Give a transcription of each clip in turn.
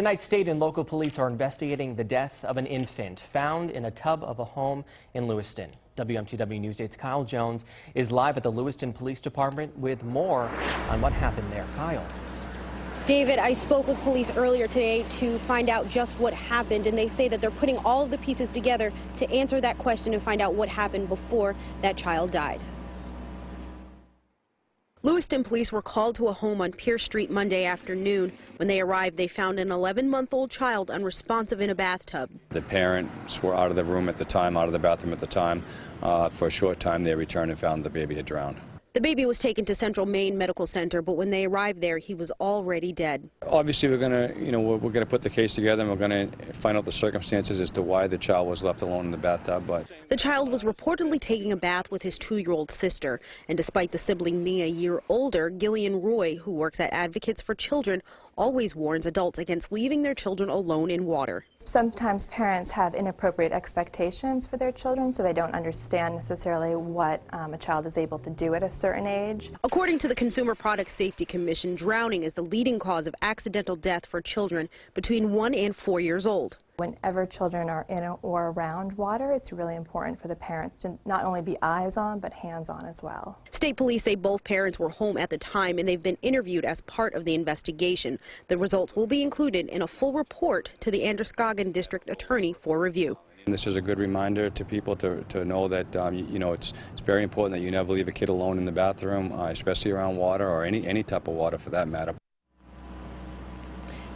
Tonight, state and local police are investigating the death of an infant found in a tub of a home in Lewiston. WMTW News 8's Kyle Jones is live at the Lewiston Police Department with more on what happened there. Kyle. David, I spoke with police earlier today to find out just what happened, and they say that they're putting all of the pieces together to answer that question and find out what happened before that child died. Lewiston police were called to a home on Pierce Street Monday afternoon. When they arrived, they found an 11-month-old child unresponsive in a bathtub. The parents were out of the room at the time, out of the bathroom at the time. For a short time, they returned and found the baby had drowned. The baby was taken to Central Maine Medical Center, but when they arrived there, he was already dead. Obviously, we're gonna put the case together, and we're gonna find out the circumstances as to why the child was left alone in the bathtub. But the child was reportedly taking a bath with his 2-year-old sister, and despite the sibling being a year older, Gillian Roy, who works at Advocates for Children, always warns adults against leaving their children alone in water. Sometimes parents have inappropriate expectations for their children, so they don't understand necessarily what a child is able to do at a certain age. According to the Consumer Product Safety Commission, drowning is the leading cause of accidental death for children between 1 and 4 years old. Whenever children are in or around water, it's really important for the parents to not only be eyes on, but hands on as well. State police say both parents were home at the time, and they've been interviewed as part of the investigation. The results will be included in a full report to the Androscoggin District Attorney for review. And this is a good reminder to people to know that it's very important that you never leave a kid alone in the bathroom, especially around water or any type of water for that matter.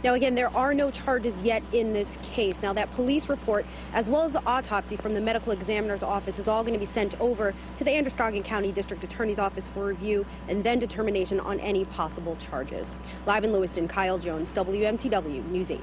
Now, again, there are no charges yet in this case. Now, that police report, as well as the autopsy from the medical examiner's office, is all going to be sent over to the Androscoggin County District Attorney's Office for review and then determination on any possible charges. Live in Lewiston, Kyle Jones, WMTW News 8.